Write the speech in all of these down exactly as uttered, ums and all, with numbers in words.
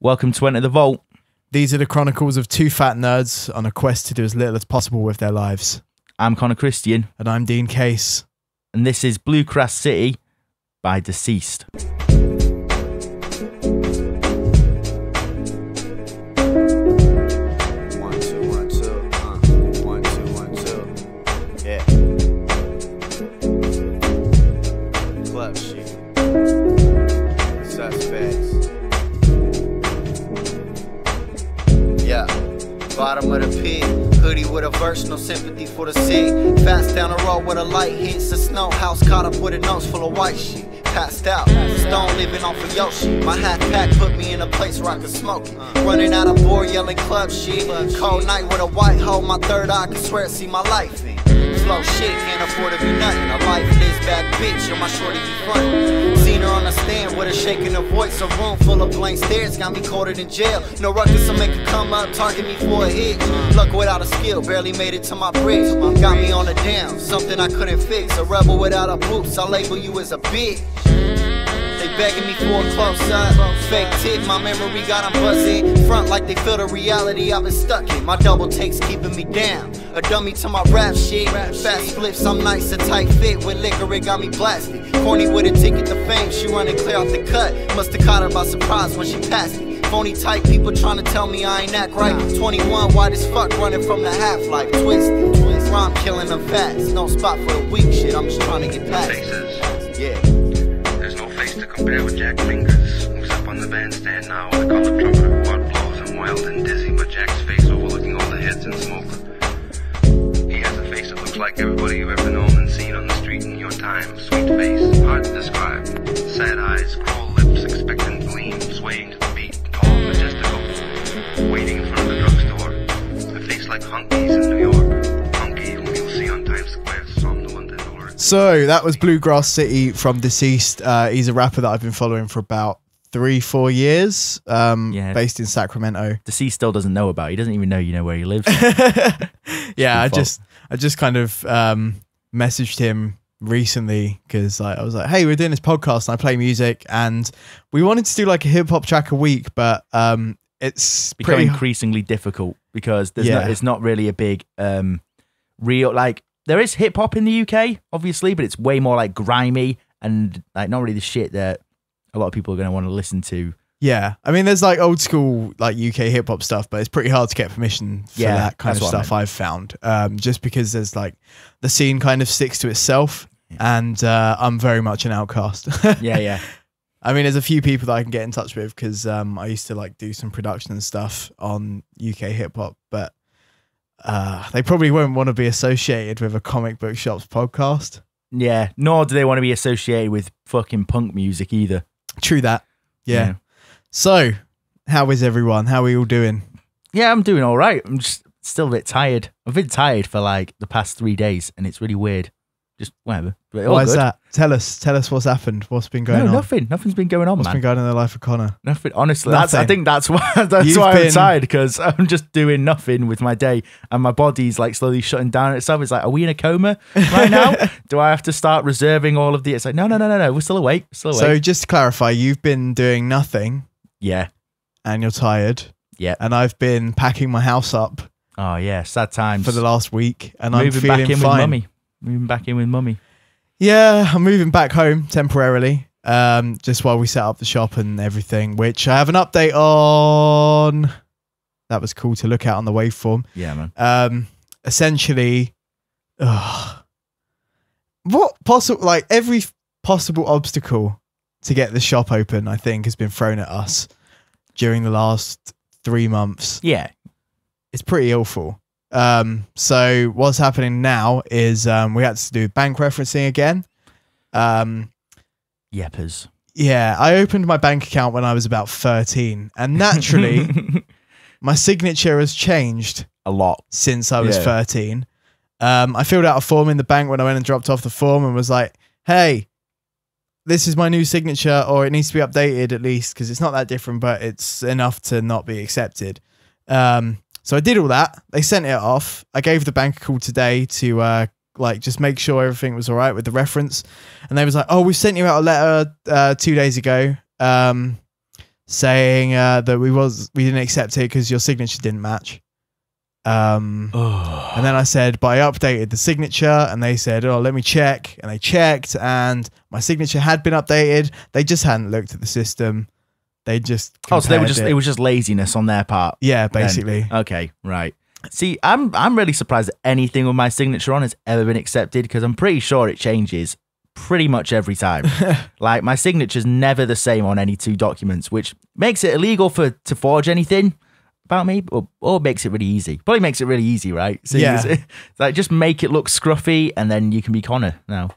Welcome to Enter the Vault. These are the chronicles of two fat nerds on a quest to do as little as possible with their lives. I'm Connor Christian. And I'm Dean Case. And this is Bluegrass City by Deceased. Bottom of the pit, hoodie with a verse, no sympathy for the sick. Fast down the road where the light hits the snow house, caught up with a nose full of white shit. Passed out, stone living off of Yoshi. My hat pack put me in a place where I could smoke it. Running out of board, yelling club shit. Cold night with a white hole, my third eye could swear to see my life in. Slow shit, can't afford to be nothing. A lifeless back bitch, on my shorty be frontin'. Seen her on a stand with a shaking her voice. A room full of blank stares, got me caught in jail. No ruckus, so make her come up, target me for a hit. Luck without a skill, barely made it to my bridge. Got me on the down, something I couldn't fix. A rebel without a boots, I label you as a bitch. Begging me for a close up, fake tip, my memory got them buzzing. Front like they feel the reality I've been stuck in. My double takes keeping me down, a dummy to my rap shit. Fast flips, I'm nice, a tight fit. With liquor, it got me blasted. Corny with a ticket to fame, she running clear off the cut. Musta caught her by surprise when she passed me. Phony type people trying to tell me I ain't act right. Twenty-one, wide as fuck, running from the half-life. Twisted, twist, rhyme killing them fast. No spot for the weak shit, I'm just trying to get past. Yeah. To compare with Jack Fingers, who's up on the bandstand now with a colored trumpeter who outblows him wild and dizzy, but Jack's face overlooking all the heads and smoke. He has a face that looks like everybody you've ever known and seen on the street in your time. Sweet face, hard to describe. Sad eyes, cruel lips, expectant gleam, swaying to the beat, tall, majestical, waiting in front of the drugstore. A face like Hunky's in New York. Hunky, whom you'll see on Times Square, somnolent and alert. So that was Bluegrass City from Deceased. Uh, he's a rapper that I've been following for about three, four years, um, yeah. based in Sacramento. Deceased still doesn't know about it. He doesn't even know you know where he lives. Yeah, I fault. just I just kind of um, messaged him recently because I, I was like, hey, we're doing this podcast and I play music and we wanted to do like a hip hop track a week, but um, it's becoming increasingly difficult because there's yeah. no, it's not really a big um, real, like, there is hip hop in the U K, obviously, but it's way more like grimy and like not really the shit that a lot of people are going to want to listen to. Yeah, I mean, there's like old school like U K hip hop stuff, but it's pretty hard to get permission for yeah, that kind of stuff. I mean, I've found um, just because there's like the scene kind of sticks to itself, yeah. and uh, I'm very much an outcast. yeah, yeah. I mean, there's a few people that I can get in touch with because um, I used to like do some production and stuff on U K hip hop, but. Uh, they probably won't want to be associated with a comic book shop's podcast. Yeah, nor do they want to be associated with fucking punk music either. True that. Yeah. yeah. So, how is everyone? How are you all doing? Yeah, I'm doing all right. I'm just still a bit tired. I've been tired for like the past three days, and it's really weird. Just whatever. Why is that? Tell us. Tell us what's happened. What's been going no, on? Nothing. Nothing's been going on, what's man. What's been going on in the life of Connor? Nothing. Honestly, nothing. That's, I think that's why, that's You've why I'm tired, because I'm just doing nothing with my day and my body's like slowly shutting down itself. It's like, are we in a coma right now? Do I have to start reserving all of the... It's like, no, no, no, no, no. We're still awake. We're still awake. So just to clarify, you've been doing nothing. Yeah. And you're tired. Yeah. And I've been packing my house up. Oh, yeah. Sad times. For the last week. And Moving I'm feeling back in fine. With mummy. Moving back in with mummy. Yeah, I'm moving back home temporarily, um, just while we set up the shop and everything, which I have an update on. That was cool to look at on the waveform. Yeah, man. Um, essentially, ugh, what possible, like every possible obstacle to get the shop open, I think, has been thrown at us during the last three months. Yeah. It's pretty awful. Um, so what's happening now is, um, we had to do bank referencing again. Um, Yeppers. Yeah. I opened my bank account when I was about thirteen and naturally my signature has changed a lot since I was yeah. thirteen. Um, I filled out a form in the bank when I went and dropped off the form and was like, hey, this is my new signature, or it needs to be updated at least, 'cause it's not that different, but it's enough to not be accepted. Um, So I did all that. They sent it off. I gave the bank a call today to uh, like just make sure everything was all right with the reference. And they was like, oh, we sent you out a letter uh, two days ago. Um, saying uh, that we was we didn't accept it because your signature didn't match. Um, oh. And then I said, but I updated the signature, and they said, oh, let me check. And they checked, and my signature had been updated. They just hadn't looked at the system. They just oh, so they were just it. it was just laziness on their part. Yeah, basically. Then. Okay, right. See, I'm I'm really surprised that anything with my signature on has ever been accepted, because I'm pretty sure it changes pretty much every time. Like, my signature's never the same on any two documents, which makes it illegal for to forge anything about me, or, or makes it really easy. Probably makes it really easy, right? So yeah. It's like, just make it look scruffy, and then you can be Connor now.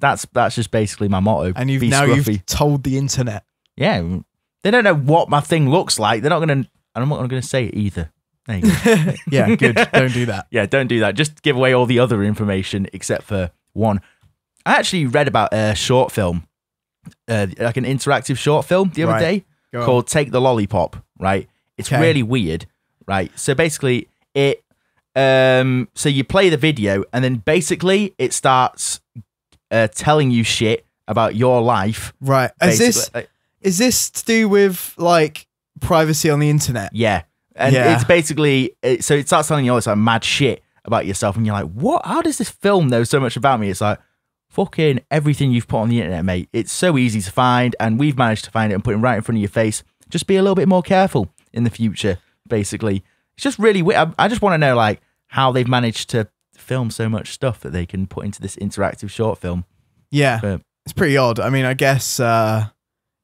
that's that's just basically my motto. And you've, now scruffy. You've told the internet. Yeah. They don't know what my thing looks like. They're not going to... I'm not going to say it either. There you go. Yeah, good. Don't do that. Yeah, don't do that. Just give away all the other information except for one. I actually read about a short film, uh, like an interactive short film the other right. day go called on. Take the Lollipop, right? It's okay. really weird, right? So basically it... Um, so you play the video, and then basically it starts uh, telling you shit about your life. Right. Is this, is this to do with, like, privacy on the internet? Yeah. And yeah. it's basically, it, so it starts telling you all this like mad shit about yourself, and you're like, what? How does this film know so much about me? It's like, fucking everything you've put on the internet, mate. It's so easy to find, and we've managed to find it and put it right in front of your face. Just be a little bit more careful in the future, basically. It's just really weird. I, I just want to know, like, how they've managed to film so much stuff that they can put into this interactive short film. Yeah, but it's pretty odd. I mean, I guess uh,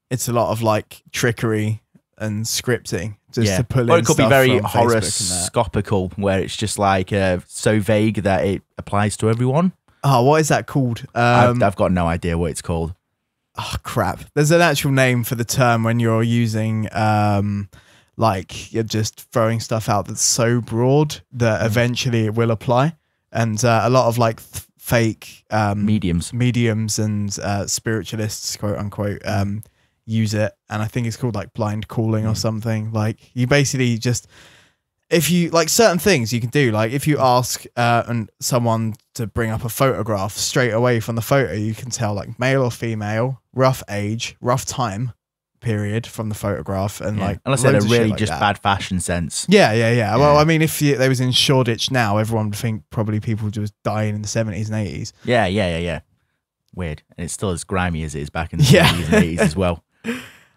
it's a lot of, like, trickery and scripting. Just yeah. to pull in or it could be very horoscopical, where it's just like uh, so vague that it applies to everyone. Oh, what is that called? Um, I've, I've got no idea what it's called. Oh, crap. There's an actual name for the term when you're using, um, like, you're just throwing stuff out that's so broad that eventually it will apply. And uh, a lot of, like, th fake... Um, mediums. Mediums and uh, spiritualists, quote unquote, um, use it. And I think it's called, like, blind calling mm. or something. Like, you basically just... If you like certain things you can do, like if you ask uh, and someone to bring up a photograph, straight away from the photo, you can tell like male or female, rough age, rough time period from the photograph. And yeah. like, unless they're really like just that. Bad fashion sense. Yeah, yeah, yeah. Yeah. Well, I mean, if you, they was in Shoreditch now, everyone would think probably people just dying in the seventies and eighties. Yeah, yeah, yeah, yeah. Weird. And it's still as grimy as it is back in the yeah. seventies and eighties as well.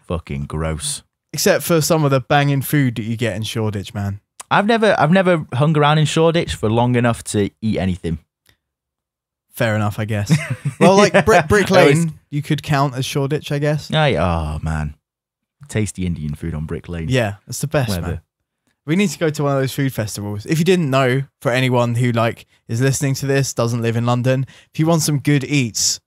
Fucking gross. Except for some of the banging food that you get in Shoreditch, man. I've never, I've never hung around in Shoreditch for long enough to eat anything. Fair enough, I guess. Well, like yeah. Brick, Brick Lane, was... you could count as Shoreditch, I guess. Oh, yeah. Oh, man. Tasty Indian food on Brick Lane. Yeah, that's the best, Whatever. man. We need to go to one of those food festivals. If you didn't know, for anyone who like is listening to this, doesn't live in London, if you want some good eats,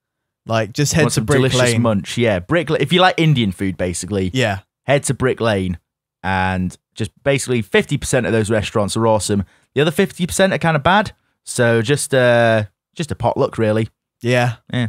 like just head to Brick delicious Lane. Munch, yeah. Brick. If you like Indian food, basically, yeah, head to Brick Lane. And just basically fifty percent of those restaurants are awesome. The other fifty percent are kind of bad. So just uh, just a potluck, really. Yeah. yeah.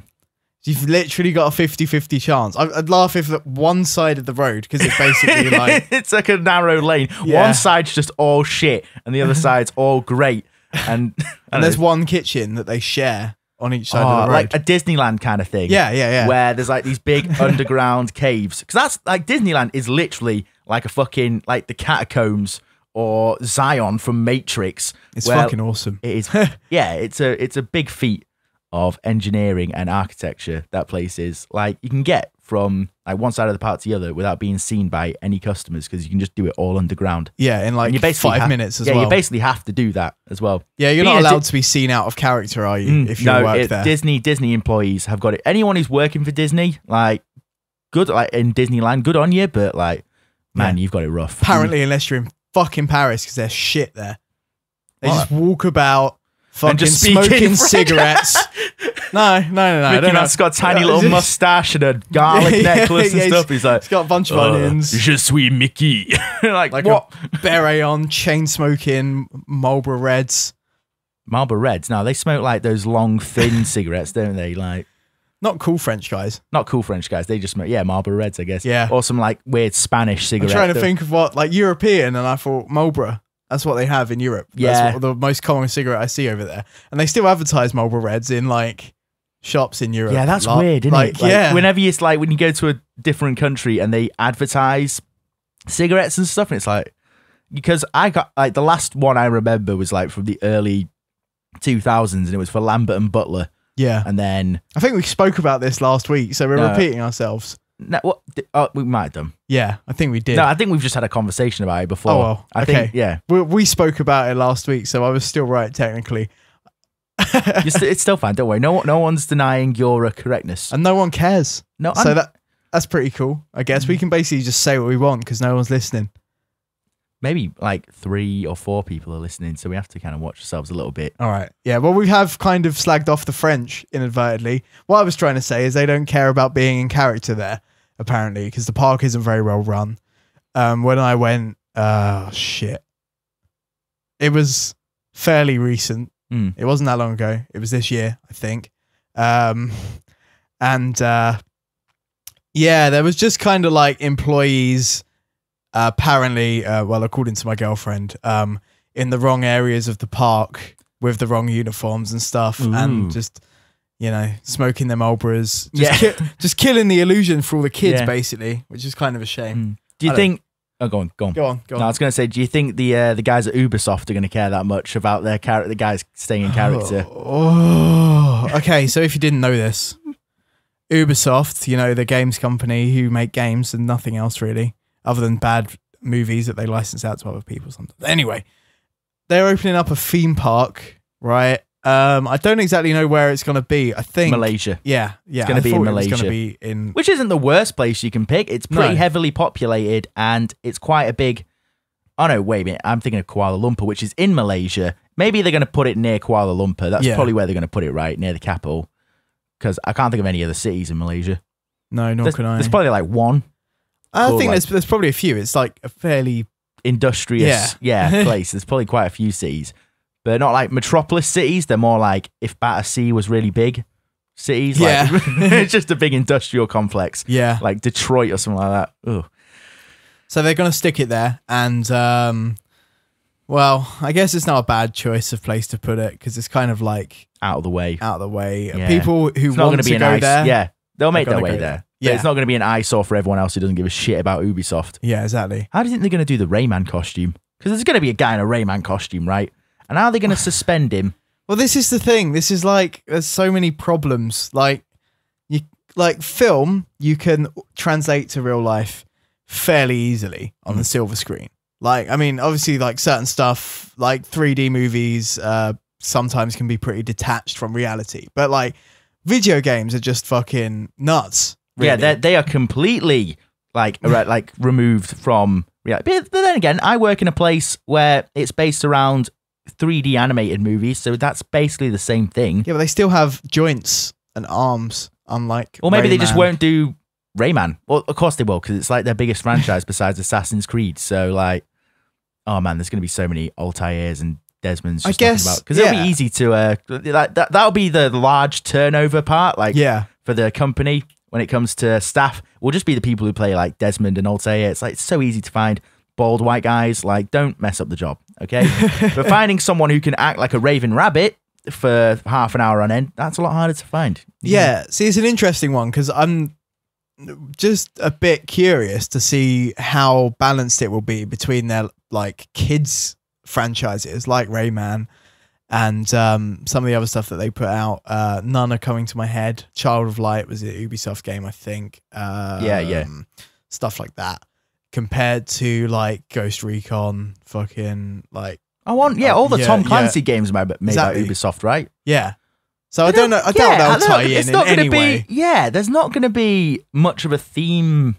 You've literally got a fifty fifty chance. I'd laugh if one side of the road, because it's basically like... it's like a narrow lane. Yeah. One side's just all shit, and the other side's all great. And and there's know. one kitchen that they share on each side oh, of the road. Like a Disneyland kind of thing. Yeah, yeah, yeah. Where there's like these big underground caves. Because that's like Disneyland is literally... like a fucking, like the catacombs or Zion from Matrix. It's fucking awesome. It is. Yeah, it's a it's a big feat of engineering and architecture, that place is. Like, you can get from like one side of the park to the other without being seen by any customers, because you can just do it all underground. Yeah, in like five minutes as well. Yeah, you basically have to do that as well. Yeah, you're not allowed to be seen out of character, are you, if you work there? Disney, Disney employees have got it. Anyone who's working for Disney, like, good, like in Disneyland, good on you, but like, man, yeah. you've got it rough. Apparently, unless you're in fucking Paris, because there's shit there. They what? just walk about, fucking just smoking cigarettes. No, no, no, no. Mickey Mouse got a tiny little just... mustache and a garlic yeah, necklace yeah, and yeah, stuff. He's, he's like, he's got a bunch of oh, onions. Je suis Mickey. like, like what? Beret on, chain smoking, Marlboro Reds. Marlboro Reds. No, they smoke like those long, thin cigarettes, don't they? Like. Not cool French guys. Not cool French guys. They just smoke, yeah, Marlboro Reds, I guess. Yeah. Or some like weird Spanish cigarette. I'm trying to think of what, like European, and I thought Marlboro. That's what they have in Europe. Yeah. That's what, the most common cigarette I see over there. And they still advertise Marlboro Reds in like shops in Europe. Yeah, that's lot. weird, isn't like, it? Like, yeah. Whenever it's like when you go to a different country and they advertise cigarettes and stuff, and it's like, because I got like the last one I remember was like from the early two thousands, and it was for Lambert and Butler. Yeah, and then I think we spoke about this last week, so we're no, repeating ourselves. No, what oh, we might have done. Yeah, I think we did. No, I think we've just had a conversation about it before. Oh, well, I okay. think yeah, we, we spoke about it last week, so I was still right technically. st it's still fine. Don't worry. No, no one's denying your correctness, and no one cares. No, I'm... so that that's pretty cool. I guess mm. we can basically just say what we want because no one's listening. Maybe like three or four people are listening, so we have to kind of watch ourselves a little bit. All right. Yeah, well, we have kind of slagged off the French inadvertently. What I was trying to say is they don't care about being in character there, apparently, because the park isn't very well run. Um, when I went, oh, shit. It was fairly recent. Mm. It wasn't that long ago. It was this year, I think. Um, and, uh, yeah, there was just kind of like employees... Uh, apparently, uh, well, according to my girlfriend, um, in the wrong areas of the park with the wrong uniforms and stuff. Ooh. And just, you know, smoking their Marlboros. Just, yeah. ki just killing the illusion for all the kids, yeah. basically, which is kind of a shame. Mm. Do you think... Oh, go on, go on. Go on, go on. No, I was going to say, do you think the uh, the guys at Ubisoft are going to care that much about their character, the guys staying in character? Oh, oh. Okay, so if you didn't know this, Ubisoft, you know, the games company who make games and nothing else really, other than bad movies that they license out to other people sometimes. Anyway, they're opening up a theme park, right? Um, I don't exactly know where it's going to be. I think... Malaysia. Yeah, yeah. It's going to be in Malaysia. It's going to be in... Which isn't the worst place you can pick. It's pretty no. heavily populated, and it's quite a big... Oh, no, wait a minute. I'm thinking of Kuala Lumpur, which is in Malaysia. Maybe they're going to put it near Kuala Lumpur. That's yeah. probably where they're going to put it, right? Near the capital. Because I can't think of any other cities in Malaysia. No, nor there's, can I. There's probably like one. I think like, there's there's probably a few. It's like a fairly industrious yeah, yeah place. There's probably quite a few cities, but not like metropolis cities. They're more like if Battersea was really big cities. Yeah, like, it's just a big industrial complex. Yeah, like Detroit or something like that. Ugh. So they're gonna stick it there, and um, well, I guess it's not a bad choice of place to put it because it's kind of like out of the way, out of the way. Yeah. People who it's want not gonna to be an go ice, there, yeah, they'll make their way there. there. But yeah, it's not going to be an eyesore for everyone else who doesn't give a shit about Ubisoft. Yeah, exactly. How do you think they're going to do the Rayman costume? Because there's going to be a guy in a Rayman costume, right? And how are they going to suspend him? Well, this is the thing. This is like, there's so many problems. Like, you, like film, you can translate to real life fairly easily on mm. the silver screen. Like, I mean, obviously, like certain stuff, like three D movies uh, sometimes can be pretty detached from reality. But like, video games are just fucking nuts. Really? Yeah, they are completely like like removed from reality. But then again, I work in a place where it's based around three D animated movies, so that's basically the same thing. Yeah, but they still have joints and arms, unlike. Or maybe Rayman. They just won't do Rayman. Well, of course they will, because it's like their biggest franchise besides Assassin's Creed. So like, oh man, there's going to be so many Altairs and Desmond's. Just I guess because yeah. it'll be easy to uh, like that. That'll be the large turnover part, like yeah. for the company. When it comes to staff, we'll just be the people who play like Desmond and Altair. It's like it's so easy to find bald white guys. Like, don't mess up the job, okay? But finding someone who can act like a raving rabbit for half an hour on end, that's a lot harder to find. Yeah, know? See, it's an interesting one because I'm just a bit curious to see how balanced it will be between their like kids franchises like Rayman and um, some of the other stuff that they put out. Uh, none are coming to my head. Child of Light was a Ubisoft game, I think. Um, yeah, yeah. Stuff like that. Compared to, like, Ghost Recon, fucking, like... I want, yeah, uh, all the yeah, Tom Clancy yeah. games made exactly. by Ubisoft, right? Yeah. So I, I don't, don't know, I doubt yeah, they'll tie in it's not in gonna any be, way. Yeah, there's not going to be much of a theme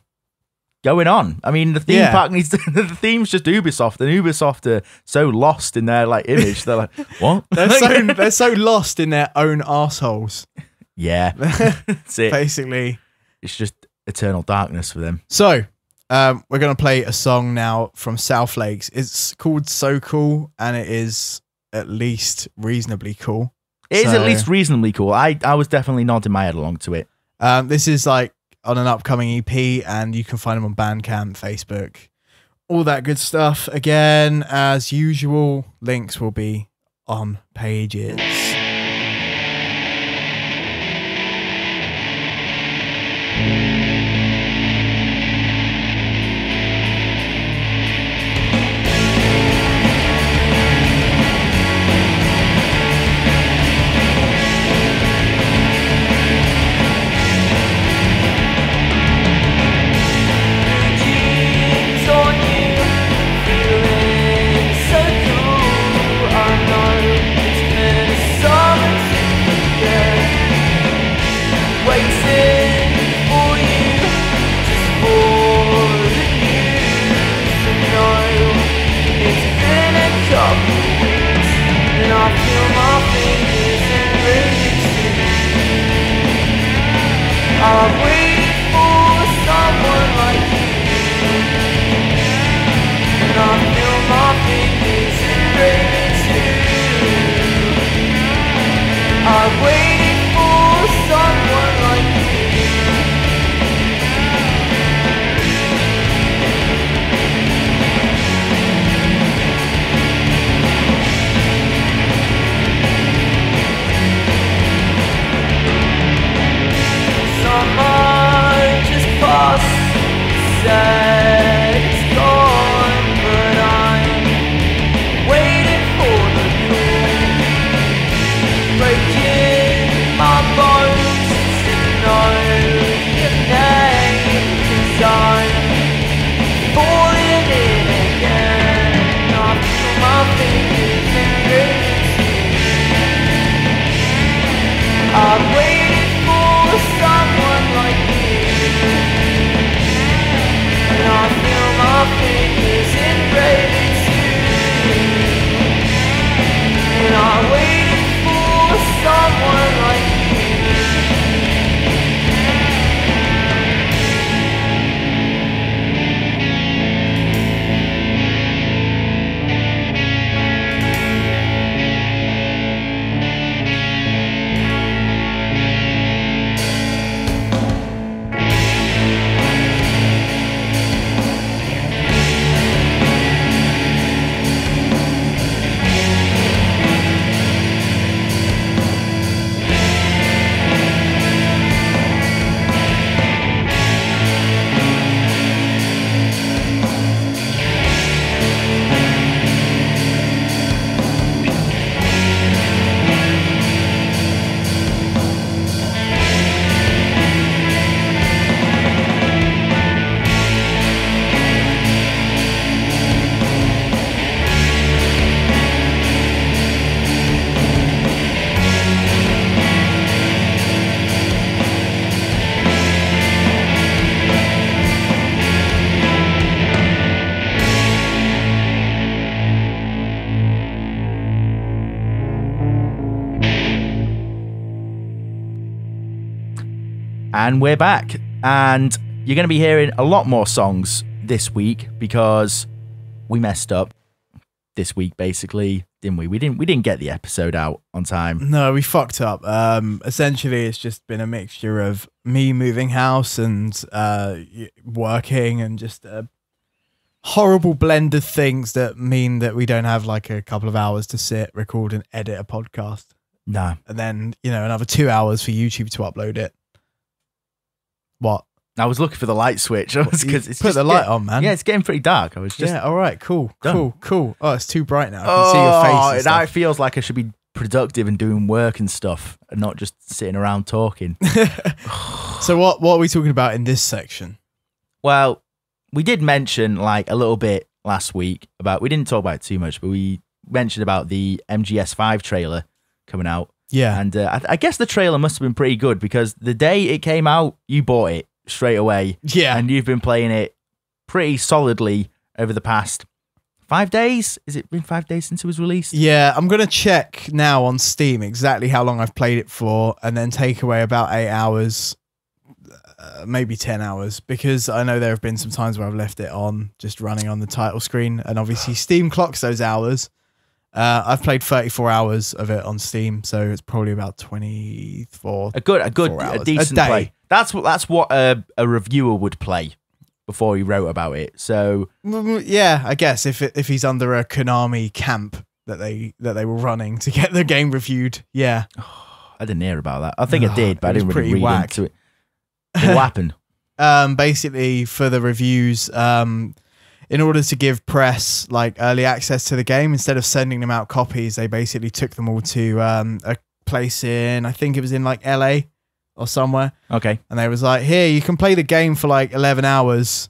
going on. I mean, the theme yeah. park needs to, the theme's just Ubisoft, and Ubisoft are so lost in their like image. They're like, what? They're so they're so lost in their own arseholes. Yeah, that's it. Basically, it's just eternal darkness for them. So, um, we're gonna play a song now from South Lakes. It's called "So Cool," and it is at least reasonably cool. It so, is at least reasonably cool. I I was definitely nodding my head along to it. Um, this is like. On an upcoming E P, and you can find them on Bandcamp, Facebook, all that good stuff. Again, as usual, links will be on pages. And we're back. And you're going to be hearing a lot more songs this week because we messed up this week, basically, didn't we? We didn't, we didn't get the episode out on time. No, we fucked up. Um, essentially, it's just been a mixture of me moving house and uh, working and just a horrible blend of things that mean that we don't have like a couple of hours to sit, record and edit a podcast. No. And then, you know, another two hours for YouTube to upload it. What? I was looking for the light switch. Because it's put just, the light yeah, on, man. Yeah, it's getting pretty dark. I was just yeah. All right, cool, done. cool, cool. Oh, it's too bright now. I can oh, see your face. And stuff. Now it feels like I should be productive and doing work and stuff, and not just sitting around talking. So what? What are we talking about in this section? Well, we did mention like a little bit last week about. We didn't talk about it too much, but we mentioned about the M G S five trailer coming out. Yeah, and uh, I, I guess the trailer must have been pretty good because the day it came out, you bought it straight away. Yeah, and you've been playing it pretty solidly over the past five days. Is it been five days since it was released? Yeah, I'm gonna check now on Steam exactly how long I've played it for, and then take away about eight hours, uh, maybe ten hours, because I know there have been some times where I've left it on just running on the title screen, and obviously Steam clocks those hours. Uh, I've played thirty-four hours of it on Steam, so it's probably about twenty-four. A good, a good, a decent a play. That's what that's what a, a reviewer would play before he wrote about it. So yeah, I guess if if he's under a Konami camp that they that they were running to get the game reviewed, yeah. Oh, I didn't hear about that. I think oh, I did, but I didn't really read whack. into it. What happened? Um, basically, for the reviews. Um, In order to give press like early access to the game, instead of sending them out copies, they basically took them all to um, a place in, I think it was in like L A or somewhere. Okay. And they was like, here, you can play the game for like eleven hours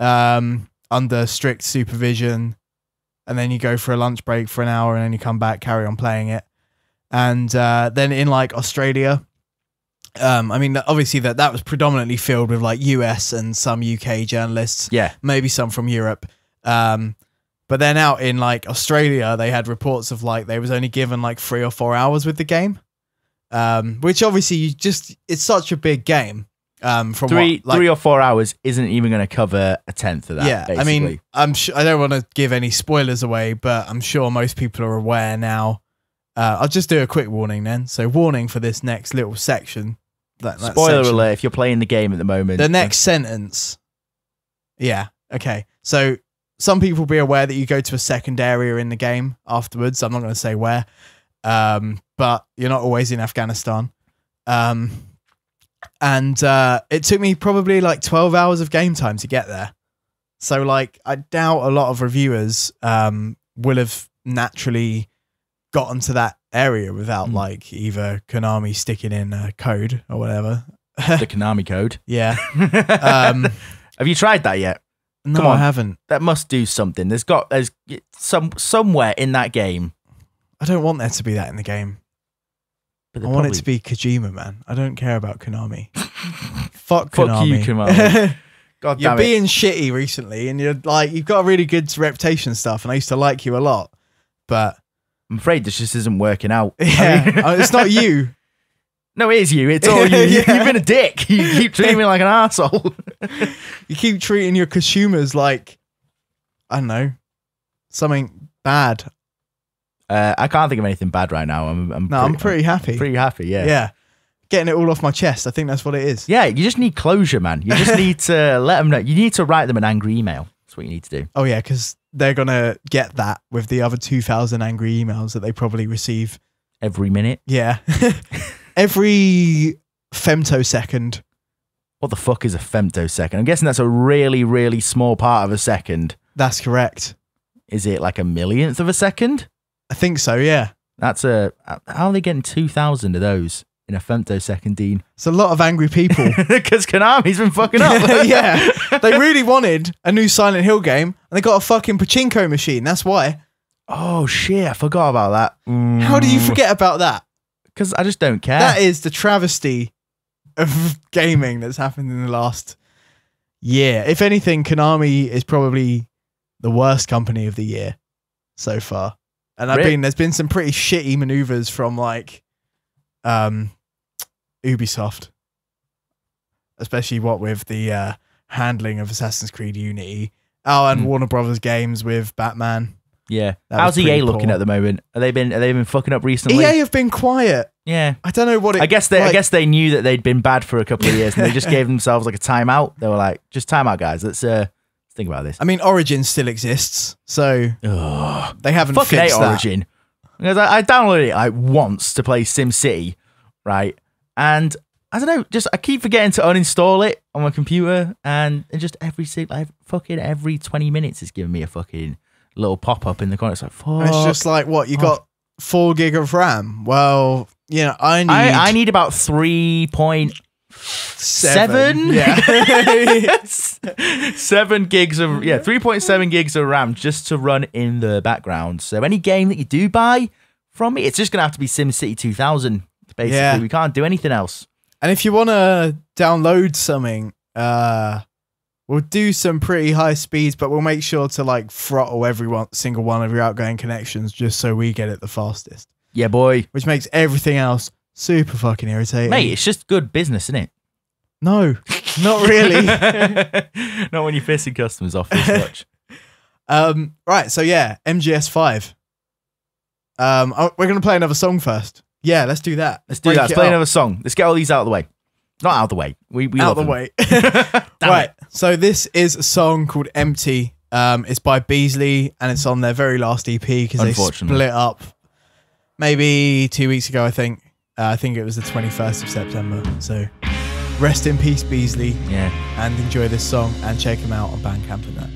um, under strict supervision. And then you go for a lunch break for an hour and then you come back, carry on playing it. And uh, then in like Australia, Um, I mean, obviously that that was predominantly filled with like U S and some U K journalists, yeah, maybe some from Europe. Um, but then out in like Australia, they had reports of like they was only given like three or four hours with the game, um, which obviously you just it's such a big game. Um, from three what, like, three or four hours isn't even going to cover a tenth of that. Yeah, basically. I mean, I'm sh I don't want to give any spoilers away, but I'm sure most people are aware now. Uh, I'll just do a quick warning then. So, warning for this next little section. That, that Spoiler section. alert if you're playing the game at the moment. The next yeah. sentence. Yeah, okay. So, some people will be aware that you go to a second area in the game afterwards. I'm not going to say where. Um, but you're not always in Afghanistan. Um, and uh, it took me probably like twelve hours of game time to get there. So, like, I doubt a lot of reviewers um, will have naturally gotten to that area without mm. like either Konami sticking in a code or whatever. The Konami code. Yeah. Um, have you tried that yet? No, Come on. I haven't. That must do something. There's got there's some somewhere in that game. I don't want there to be that in the game. But I want probably... it to be Kojima, man. I don't care about Konami. Fuck Konami. Fuck you, Konami. God damn it. You're being shitty recently, and you're like you've got a really good reputation stuff, and I used to like you a lot, but. I'm afraid this just isn't working out. Yeah, I mean, oh, it's not you. No, it is you. It's all you. Yeah. You've been a dick. You keep treating me like an asshole. You keep treating your consumers like, I don't know, something bad. Uh, I can't think of anything bad right now. I'm, I'm no, pretty, I'm pretty happy. I'm pretty happy, yeah. Yeah, getting it all off my chest. I think that's what it is. Yeah, you just need closure, man. You just need to let them know. You need to write them an angry email. That's what you need to do. Oh, yeah, because... they're going to get that with the other two thousand angry emails that they probably receive. Every minute? Yeah. Every femtosecond. What the fuck is a femtosecond? I'm guessing that's a really, really small part of a second. That's correct. Is it like a millionth of a second? I think so, yeah. That's a... How are they getting two thousand of those in a femtosecond, Dean? It's a lot of angry people. Because Konami's been fucking up. Yeah. They really wanted a new Silent Hill game, and they got a fucking pachinko machine. That's why. Oh, shit. I forgot about that. Mm. How do you forget about that? Because I just don't care. That is the travesty of gaming that's happened in the last year. If anything, Konami is probably the worst company of the year so far. And I've been, there's been some pretty shitty maneuvers from, like, um... Ubisoft. especially what with the uh, handling of Assassin's Creed Unity. Oh, and mm. Warner Brothers games with Batman. Yeah, that how's E A looking poor. At the moment? Are they been? Are they been fucking up recently? E A have been quiet. Yeah, I don't know what. It, I guess they. Like, I guess they knew that they'd been bad for a couple of years, and they just gave themselves like a timeout. They were like, "Just time out, guys. Let's uh, let's think about this." I mean, Origin still exists, so Ugh. they haven't fucking fixed that. Origin. Because I, I downloaded it like once to play SimCity, right? And I don't know, just I keep forgetting to uninstall it on my computer, and it just every like fucking every twenty minutes is giving me a fucking. Little pop up in the corner. It's like, fuck. It's just like, what? You got four gig of RAM. Well, you know, I need. I, I need about three point seven. Yeah. seven gigs of, yeah, three point seven gigs of RAM just to run in the background. So any game that you do buy from me, it's just going to have to be SimCity two thousand. Basically, yeah. We can't do anything else. And if you want to download something, uh, we'll do some pretty high speeds, but we'll make sure to like throttle every one, single one of your outgoing connections just so we get it the fastest. Yeah, boy. Which makes everything else super fucking irritating. Mate, it's just good business, isn't it? No, not really. Not when you're pissing customers off this much. um, right, so yeah, M G S five. Um, oh, we're going to play another song first. Yeah, let's do that. Let's do Break that. Let's play up. another song. Let's get all these out of the way. Not out of the way. We, we out of the them. way. Right. It. So this is a song called Empty. Um, it's by Beesley and it's on their very last E P because they split up maybe two weeks ago, I think. Uh, I think it was the twenty-first of September. So rest in peace, Beesley. Yeah. And enjoy this song and check him out on Bandcamp and that.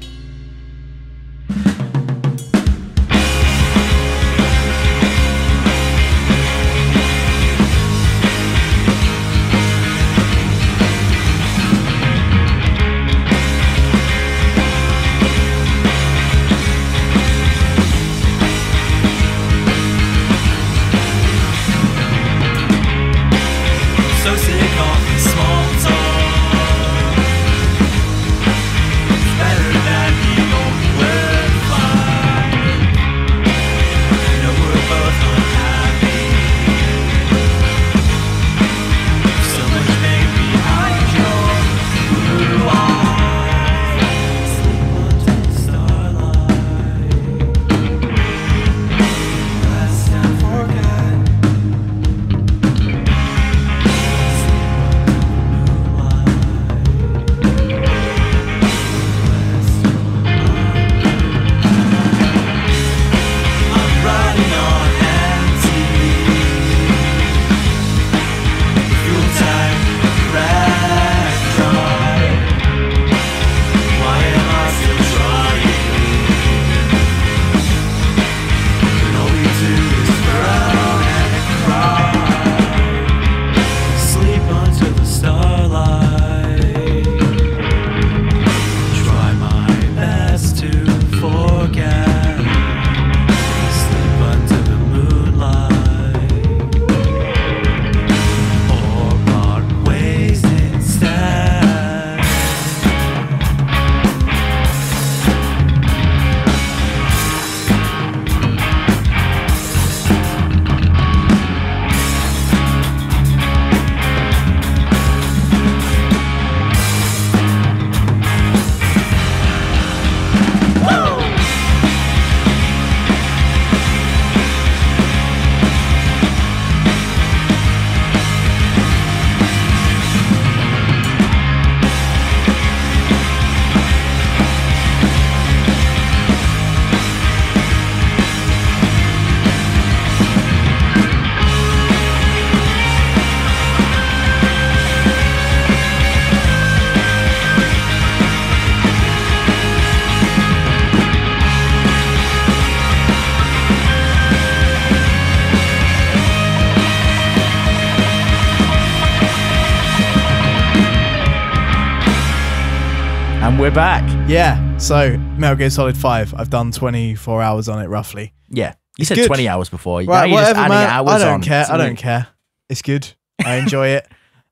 We're back. Yeah. So, Metal Gear Solid five. I've done twenty-four hours on it, roughly. Yeah. You said good. twenty hours before. Right, now you're whatever, just adding man. hours on. I don't on. care. I don't care. It's good. I enjoy it.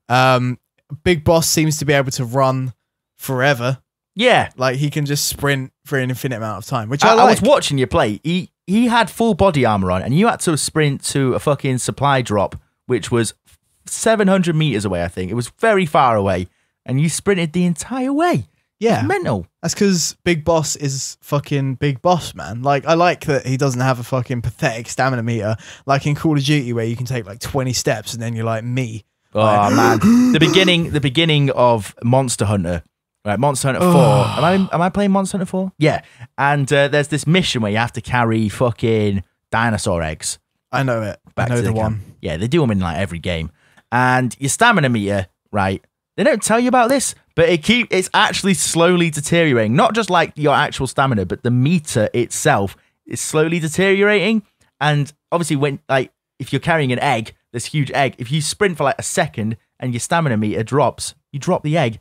Um, Big Boss seems to be able to run forever. Yeah. Like, he can just sprint for an infinite amount of time, which I, I like. I was watching you play. He, he had full body armor on, and you had to sprint to a fucking supply drop, which was seven hundred meters away, I think. It was very far away. and you sprinted the entire way. Yeah. It's mental. That's because Big Boss is fucking Big Boss, man. Like, I like that he doesn't have a fucking pathetic stamina meter, like in Call of Duty, where you can take like twenty steps and then you're like me. Oh, like, man. the beginning the beginning of Monster Hunter. Right, Monster Hunter oh. four. Am I am I playing Monster Hunter four? Yeah. And uh, there's this mission where you have to carry fucking dinosaur eggs. I know it. Back I know to the, the one. Camp. Yeah, they do them in like every game. And your stamina meter, right? They don't tell you about this, but it keep it's actually slowly deteriorating. Not just like your actual stamina, but the meter itself is slowly deteriorating. And obviously, when like if you're carrying an egg, this huge egg, if you sprint for like a second and your stamina meter drops, you drop the egg.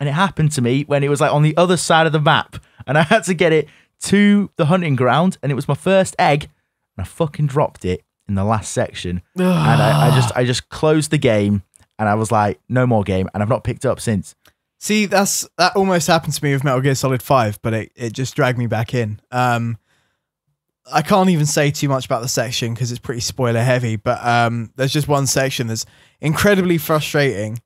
And it happened to me when it was like on the other side of the map, and I had to get it to the hunting ground, and it was my first egg, and I fucking dropped it in the last section, and I, I just I just closed the game, and I was like, no more game, and I've not picked up since. See, that's that almost happened to me with Metal Gear Solid five, but it it just dragged me back in. Um, I can't even say too much about the section because it's pretty spoiler heavy, but um, there's just one section that's incredibly frustrating.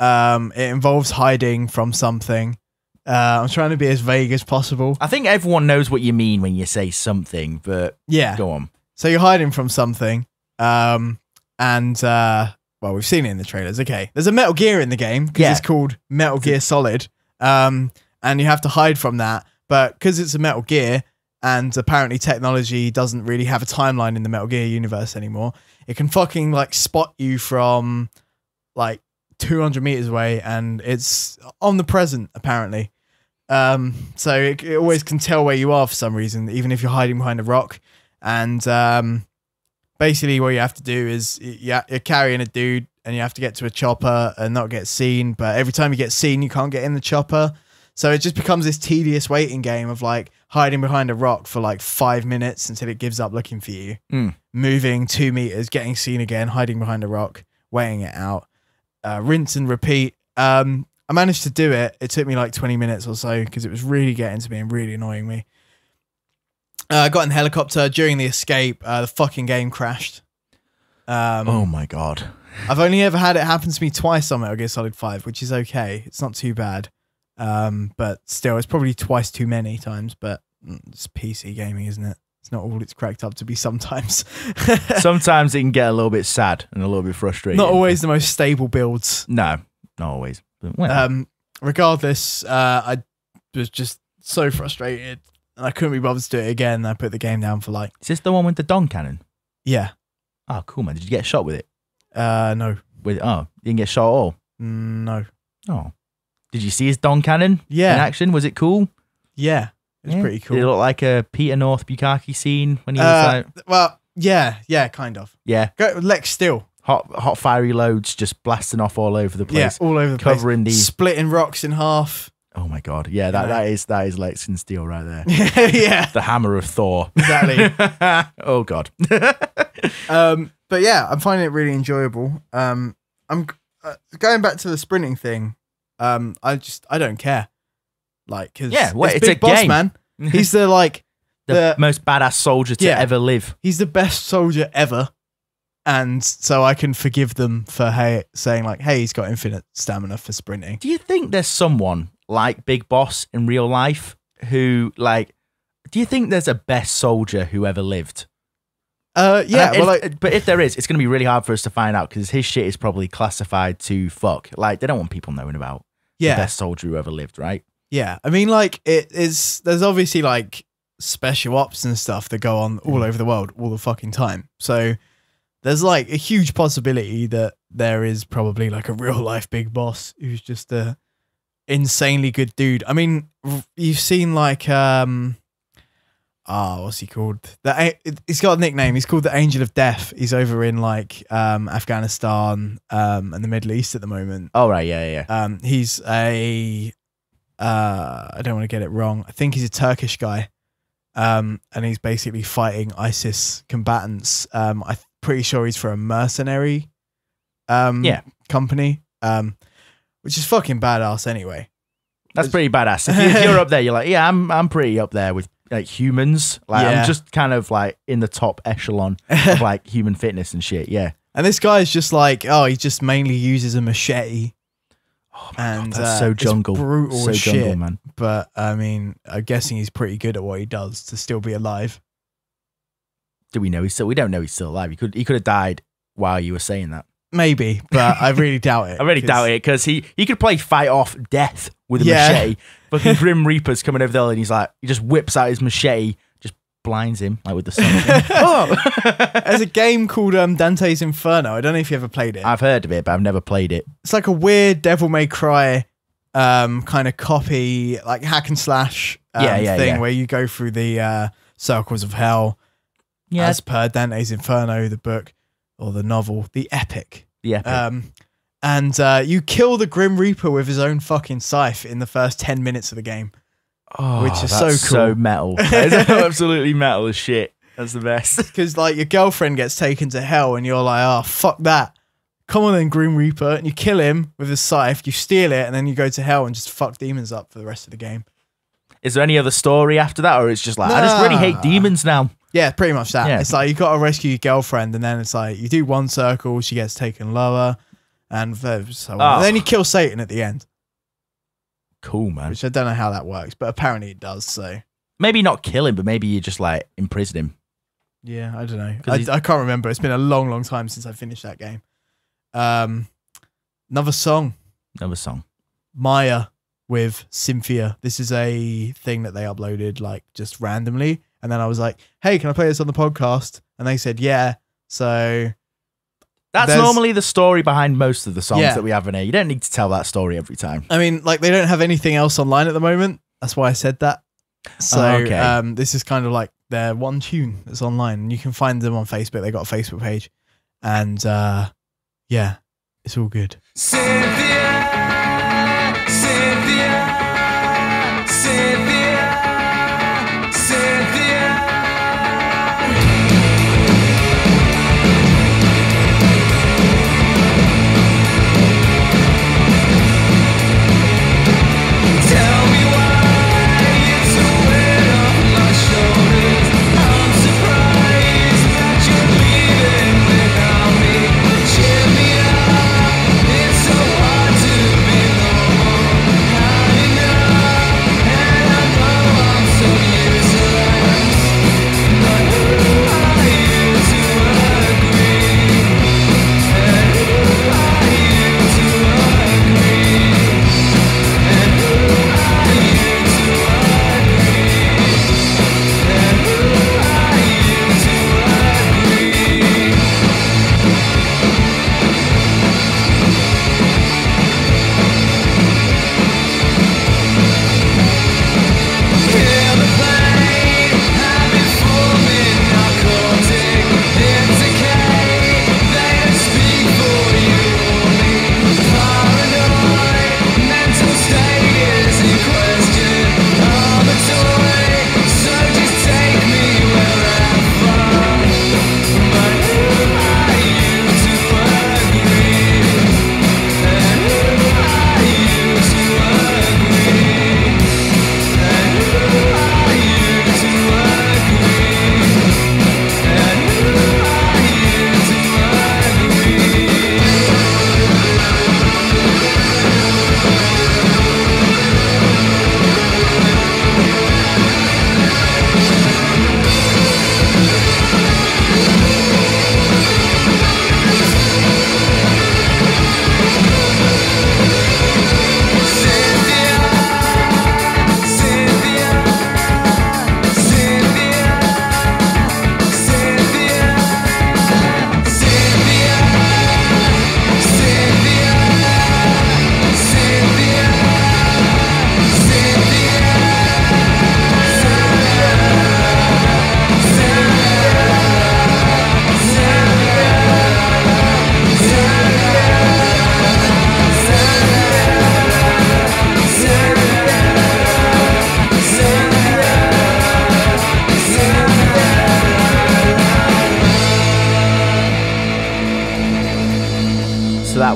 Um, it involves hiding from something. Uh, I'm trying to be as vague as possible. I think everyone knows what you mean when you say something, but yeah, go on. So you're hiding from something, um, and uh, well, we've seen it in the trailers. Okay, there's a Metal Gear in the game because yeah. it's called Metal Gear Solid, um, and you have to hide from that. But because it's a Metal Gear, and apparently technology doesn't really have a timeline in the Metal Gear universe anymore, it can fucking like spot you from like two hundred meters away, and it's omnipresent apparently. Um, so it, it always can tell where you are for some reason, even if you're hiding behind a rock. And um, basically what you have to do is you, you're carrying a dude and you have to get to a chopper and not get seen. But every time you get seen, you can't get in the chopper. So it just becomes this tedious waiting game of like hiding behind a rock for like five minutes until it gives up looking for you. Mm. Moving two meters, getting seen again, hiding behind a rock, weighing it out. Uh, rinse and repeat. Um, I managed to do it. It took me like twenty minutes or so because it was really getting to me and really annoying me. Uh, I got in the helicopter during the escape. Uh, the fucking game crashed. Um, oh my God. I've only ever had it happen to me twice on Metal Gear Solid five, which is okay. It's not too bad. Um, but still, it's probably twice too many times, but it's P C gaming, isn't it? It's not all it's cracked up to be sometimes. Sometimes it can get a little bit sad and a little bit frustrating. Not always the most stable builds. No, not always. But um, regardless, uh, I was just so frustrated and I couldn't be bothered to do it again. I put the game down for like... Is this the one with the Don Cannon? Yeah. Oh, cool, man. Did you get shot with it? Uh, no. With Oh, you didn't get shot at all? No. Oh. Did you see his Don Cannon yeah. in action? Was it cool? Yeah. It's yeah. pretty cool. Did it look like a Peter North Bukaki scene when he was uh, like... Well, yeah, yeah, kind of. Yeah. Go, Lex Steel. Hot, hot fiery loads just blasting off all over the place. Yeah, all over the covering place. Covering the... Splitting rocks in half. Oh, my God. Yeah, that, yeah. that is that is Lex and Steel right there. Yeah. The hammer of Thor. Exactly. Oh, God. um, but yeah, I'm finding it really enjoyable. Um, I'm uh, going back to the sprinting thing. Um, I just, I don't care. Like, cause yeah, well, it's, it's Big a Boss, game. Man. He's the like the, the most badass soldier to yeah, ever live. He's the best soldier ever, and so I can forgive them for hey saying like, hey, he's got infinite stamina for sprinting. Do you think there's someone like Big Boss in real life who like? Do you think there's a best soldier who ever lived? Uh, yeah, well, if, like, but if there is, it's going to be really hard for us to find out because his shit is probably classified to fuck. Like, they don't want people knowing about yeah. the best soldier who ever lived, right? Yeah, I mean, like, it is, there's obviously, like, special ops and stuff that go on all over the world all the fucking time. So there's, like, a huge possibility that there is probably, like, a real-life Big Boss who's just a insanely good dude. I mean, you've seen, like, um, ah, oh, what's he called? The, he's got a nickname. He's called the Angel of Death. He's over in, like, um, Afghanistan um, and the Middle East at the moment. Oh, right, yeah, yeah, yeah. Um, he's a... Uh, I don't want to get it wrong. I think he's a Turkish guy, um, and he's basically fighting ISIS combatants. Um, I'm pretty sure he's for a mercenary um, yeah. company, um, which is fucking badass anyway. That's it's pretty badass. If, you, if you're up there, you're like, yeah, I'm, I'm pretty up there with like humans. Like, yeah. I'm just kind of like in the top echelon of like human fitness and shit, yeah. And this guy is just like, oh, he just mainly uses a machete. Oh my and God, that's uh, so jungle, it's brutal so as shit. Jungle, man. But I mean, I'm guessing he's pretty good at what he does to still be alive. Do we know he's still? We don't know he's still alive. He could he could have died while you were saying that. Maybe, but I really doubt it. I really cause... doubt it because he he could play fight off death with a yeah. machete. Fucking Grim Reaper's coming over there, and he's like, he just whips out his machete, just blinds him like with the sun. Oh, there's a game called um, Dante's Inferno. I don't know if you ever played it. I've heard of it, but I've never played it. It's like a weird Devil May Cry um, kind of copy, like hack and slash um, yeah, yeah, thing yeah. where you go through the uh, circles of hell. Yeah, as per Dante's Inferno, the book. Or the novel, the epic. The epic. Um, and uh, you kill the Grim Reaper with his own fucking scythe in the first ten minutes of the game. Oh, which is that's so cool. so metal. That is absolutely metal as shit. That's the best. Because like your girlfriend gets taken to hell and you're like, oh, fuck that. Come on then, Grim Reaper. And you kill him with his scythe, you steal it, and then you go to hell and just fuck demons up for the rest of the game. Is there any other story after that? Or it's just like, nah. I just really hate demons now. Yeah, pretty much that. Yeah. It's like you got to rescue your girlfriend, and then it's like you do one circle, she gets taken lower, and so on. Oh. And then you kill Satan at the end. Cool, man. Which I don't know how that works, but apparently it does. So maybe not kill him, but maybe you just like imprison him. Yeah, I don't know. I, I can't remember. It's been a long, long time since I finished that game. Um, another song. Another song. Maya with Cynthia. This is a thing that they uploaded like just randomly. And then I was like, hey, can I play this on the podcast? And they said, yeah. So that's normally the story behind most of the songs yeah. that we have in here. You don't need to tell that story every time. I mean, like they don't have anything else online at the moment. That's why I said that. So oh, okay. um, this is kind of like their one tune that's online. And you can find them on Facebook. They got a Facebook page. And uh, yeah, it's all good. Cynthia, Cynthia, Cynthia.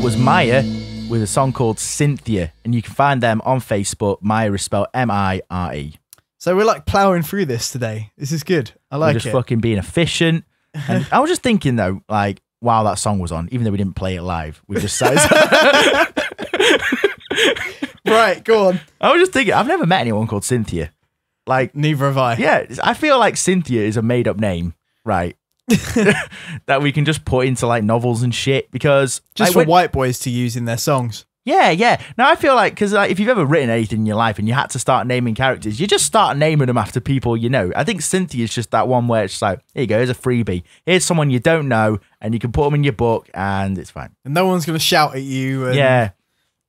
Was Maya with a song called Cynthia, and you can find them on Facebook. Maya is spelled M I R E. So we're like plowing through this today. This is good. I like we're just it. Fucking being efficient. And I was just thinking though, like while that song was on, even though we didn't play it live, we just sat. Right, go on. I was just thinking, I've never met anyone called Cynthia. Like, neither have I. Yeah, I feel like Cynthia is a made-up name, right? That we can just put into like novels and shit because just like, for when, white boys to use in their songs. Yeah, yeah. Now I feel like because like, if you've ever written anything in your life and you had to start naming characters, you just start naming them after people you know. I think Cynthia is just that one where it's just like, here you go, here's a freebie. Here's someone you don't know, and you can put them in your book, and it's fine. And no one's gonna shout at you. And yeah.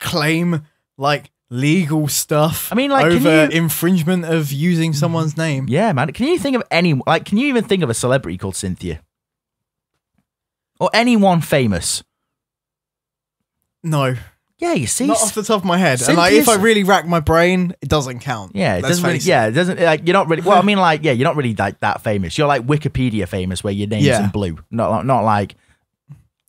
Claim like. Legal stuff. I mean, like over you, infringement of using someone's name. Yeah, man. Can you think of any? Like, can you even think of a celebrity called Cynthia or anyone famous? No. Yeah, you see, not off the top of my head. Cynthia's, and like, if I really rack my brain, it doesn't count. Yeah, it doesn't. Really, yeah, it doesn't. Like, you're not really. Well, I mean, like, yeah, you're not really like that famous. You're like Wikipedia famous, where your name's yeah. in blue. Not, not like.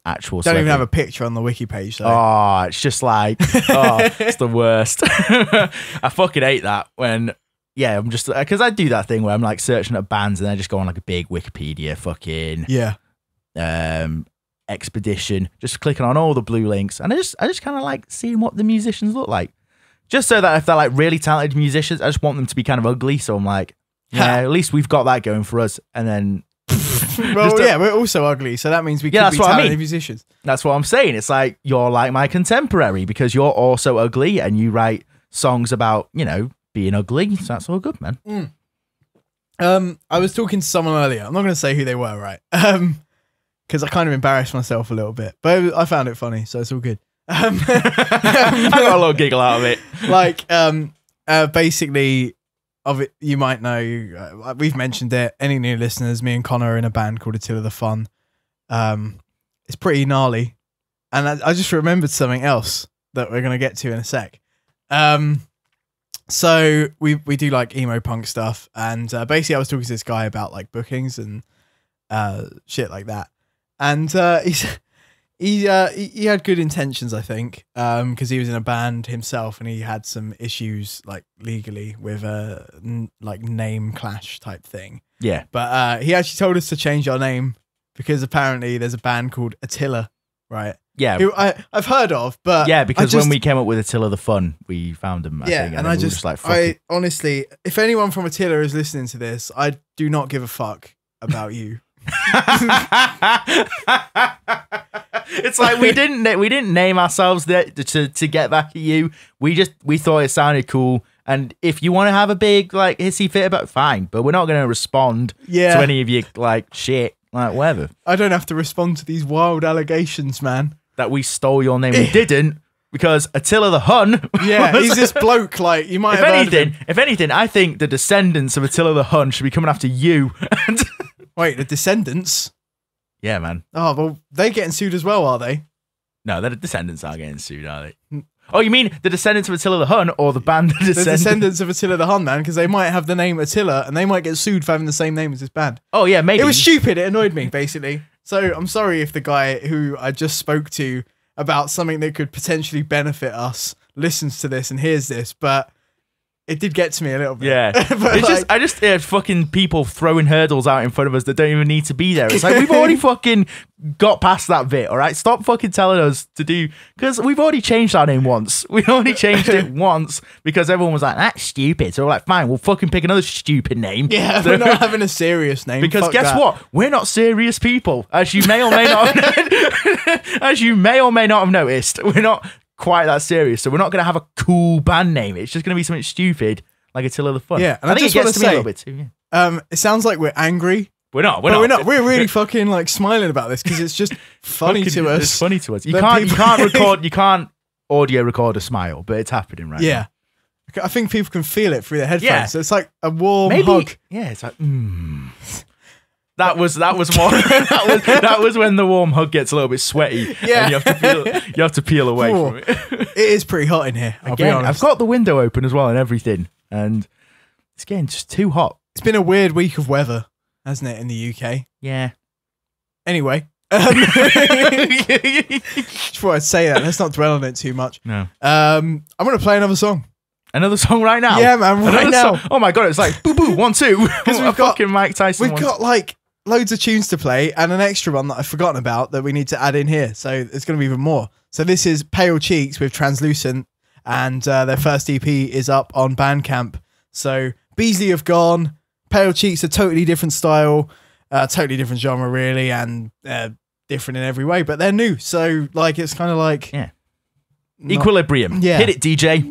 Actual don't celebrity. Even have a picture on the wiki page though. Oh, it's just like oh, it's the worst. I fucking hate that when yeah I'm just because I do that thing where I'm like searching at bands and I just go on like a big Wikipedia fucking yeah um expedition, just clicking on all the blue links, and I just I just kind of like seeing what the musicians look like, just so that if they're like really talented musicians, I just want them to be kind of ugly, so I'm like yeah at least we've got that going for us. And then well, a, yeah, we're also ugly, so that means we yeah, could be talented I mean. musicians. That's what I'm saying. It's like, you're like my contemporary because you're also ugly and you write songs about, you know, being ugly. So that's all good, man. Mm. Um, I was talking to someone earlier. I'm not going to say who they were, right? Um, because I kind of embarrassed myself a little bit, but I found it funny, so it's all good. Um, I got a little giggle out of it. Like, um, uh, basically... Of it, you might know, uh, we've mentioned it. Any new listeners, me and Connor are in a band called Attila the Fun. Um, it's pretty gnarly. And I, I just remembered something else that we're going to get to in a sec. Um, so we, we do like emo punk stuff. And uh, basically I was talking to this guy about like bookings and uh, shit like that. And uh, he's, he, uh, he, he had good intentions, I think, because um, he was in a band himself and he had some issues like legally with a n like name clash type thing. Yeah. But uh, he actually told us to change our name because apparently there's a band called Attila, right? Yeah. Who I, I've heard of, but... Yeah, because just, when we came up with Attila the Fun, we found him, I yeah, think, and, and I we just, just like, fuck I, it. Honestly, if anyone from Attila is listening to this, I do not give a fuck about you. It's like we didn't we didn't name ourselves that to to get back at you. We just we thought it sounded cool, and if you want to have a big like hissy fit about, fine, but we're not going to respond yeah. to any of your like shit, like whatever. I don't have to respond to these wild allegations, man, that we stole your name. We didn't, because Attila the Hun. Yeah, was, he's this bloke. Like you might. If have anything, if anything, I think the descendants of Attila the Hun should be coming after you. And wait, the descendants? Yeah, man. Oh, well, they're getting sued as well, are they? No, the descendants are getting sued, are they? Oh, you mean the descendants of Attila the Hun or the band? The descendants, the descendants of Attila the Hun, man, because they might have the name Attila and they might get sued for having the same name as this band. Oh, yeah, maybe. It was stupid. It annoyed me, basically. So I'm sorry if the guy who I just spoke to about something that could potentially benefit us listens to this and hears this, but... It did get to me a little bit. Yeah. It's like, just, I just hear fucking people throwing hurdles out in front of us that don't even need to be there. It's like, we've already fucking got past that bit, all right? Stop fucking telling us to do... Because we've already changed our name once. We only changed it once because everyone was like, that's stupid. So we're like, fine, we'll fucking pick another stupid name. Yeah, so, we're not having a serious name. Because Fuck guess that. what? We're not serious people. As you may or may not have, as you may or may not have noticed, we're not... quite that serious, so we're not going to have a cool band name. It's just going to be something stupid like Attila the Fun. Yeah, and I, I think just it gets to say, me a little bit too. Yeah. Um, it sounds like we're angry. We're not. We're but not. We're, not. We're really fucking like smiling about this because it's just funny fucking, to us. It's funny to us. You can't. People... you can't record. You can't audio record a smile, but it's happening right yeah. now. Yeah, I think people can feel it through their headphones. Yeah. So it's like a warm Maybe, hug. Yeah, it's like. Mm. That was that was more that was that was when the warm hug gets a little bit sweaty. Yeah, and you have to peel, you have to peel away Ooh, from it. It is pretty hot in here. I'll Again, be I've got the window open as well and everything, and it's getting just too hot. It's been a weird week of weather, hasn't it, in the U K? Yeah. Anyway, um, before I say that, let's not dwell on it too much. No. Um, I'm gonna play another song. Another song right now. Yeah, man, right another now. Song. Oh my god, it's like boo boo one two. Because we've got fucking Mike Tyson. We've one. got like. Loads of tunes to play and an extra one that I've forgotten about that we need to add in here. So it's going to be even more. So this is Pale Cheeks with Translucent. and uh, their first E P is up on Bandcamp. So Beesley have gone, Pale Cheeks, a totally different style, uh, totally different genre really, and uh, different in every way, but they're new, so like it's kind of like yeah, not, equilibrium. Yeah, hit it, D J.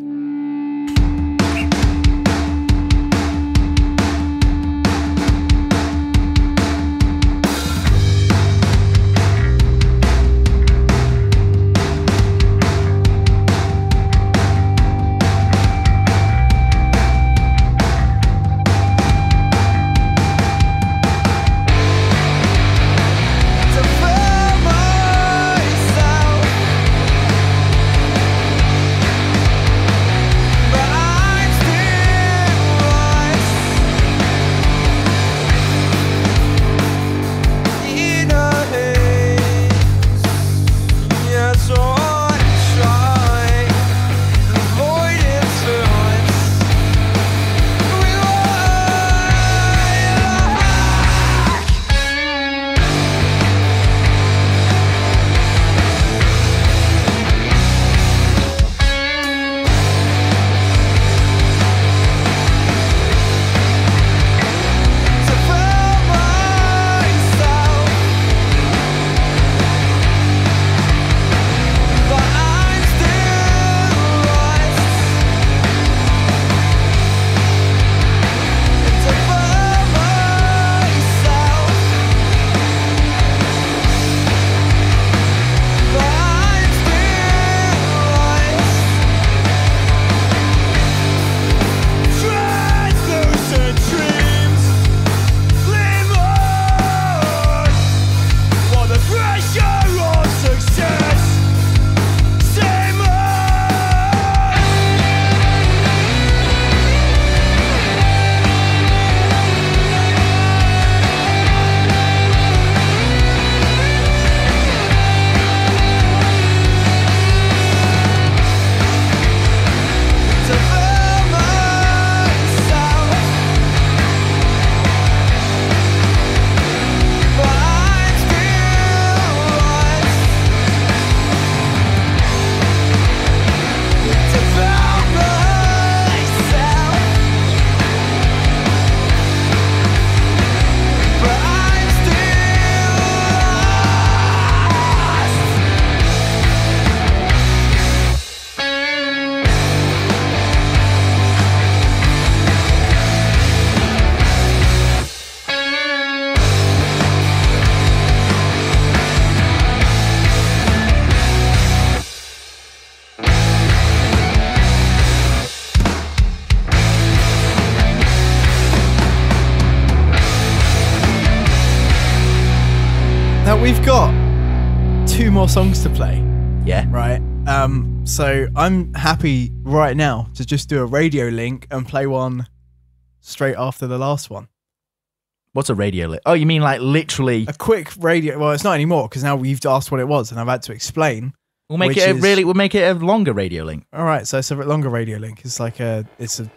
We've got two more songs to play. Yeah. Right. Um, so I'm happy right now to just do a radio link and play one straight after the last one. What's a radio link? Oh, you mean like literally a quick radio? Well, it's not anymore because now we've asked what it was and I've had to explain. We'll make it a is... really. We'll make it a longer radio link. All right. So it's a longer radio link. It's like a. It's a.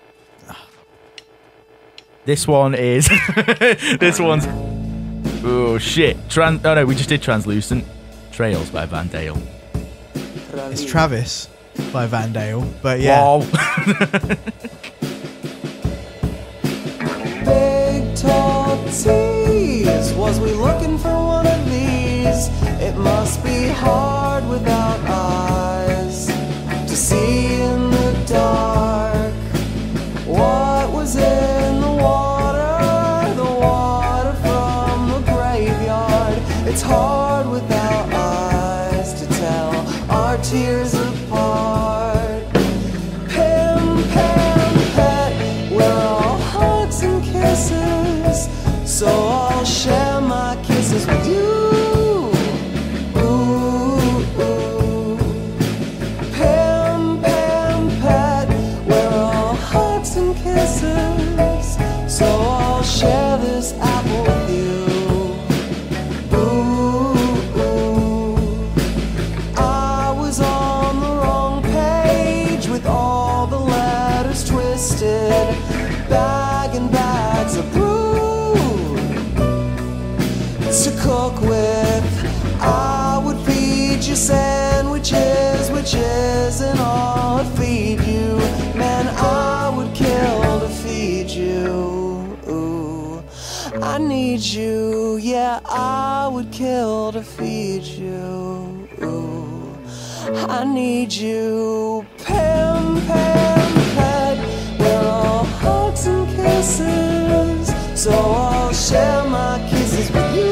This one is. This one's. Oh shit! Trans oh no, we just did Translucent Trails by Van Dale. It's Travis by Van Dale, but yeah. Wow. Big tall teas, was we looking for one of these? It must be hard without eyes to see in the dark. What was it? It's hard without eyes to tell our tears apart. Pim, pam, pet, we're all hugs and kisses, so I'll share my kisses with you. Ooh, ooh. Pim, pam, pet, we're all hugs and kisses, so I'll share this apple with you. Sandwiches, which isn't all a feast. I need you, yeah, I would kill to feed you. Ooh, I need you, pam, pam, pet. We're all hugs and kisses, so I'll share my kisses with you.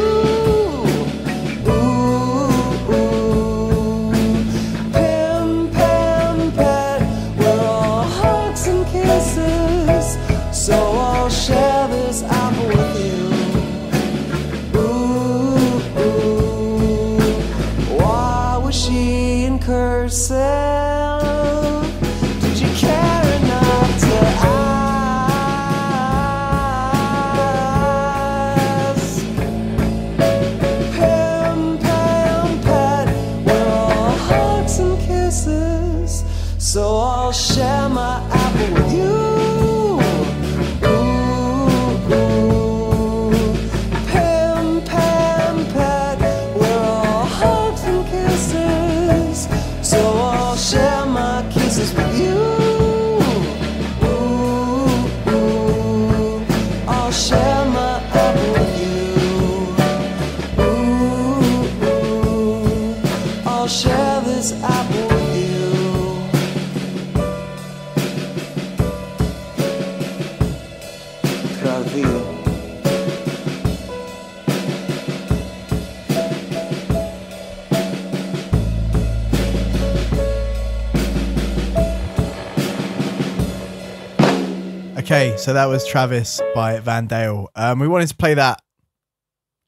Okay, so that was Travis by Van Dale. Um, we wanted to play that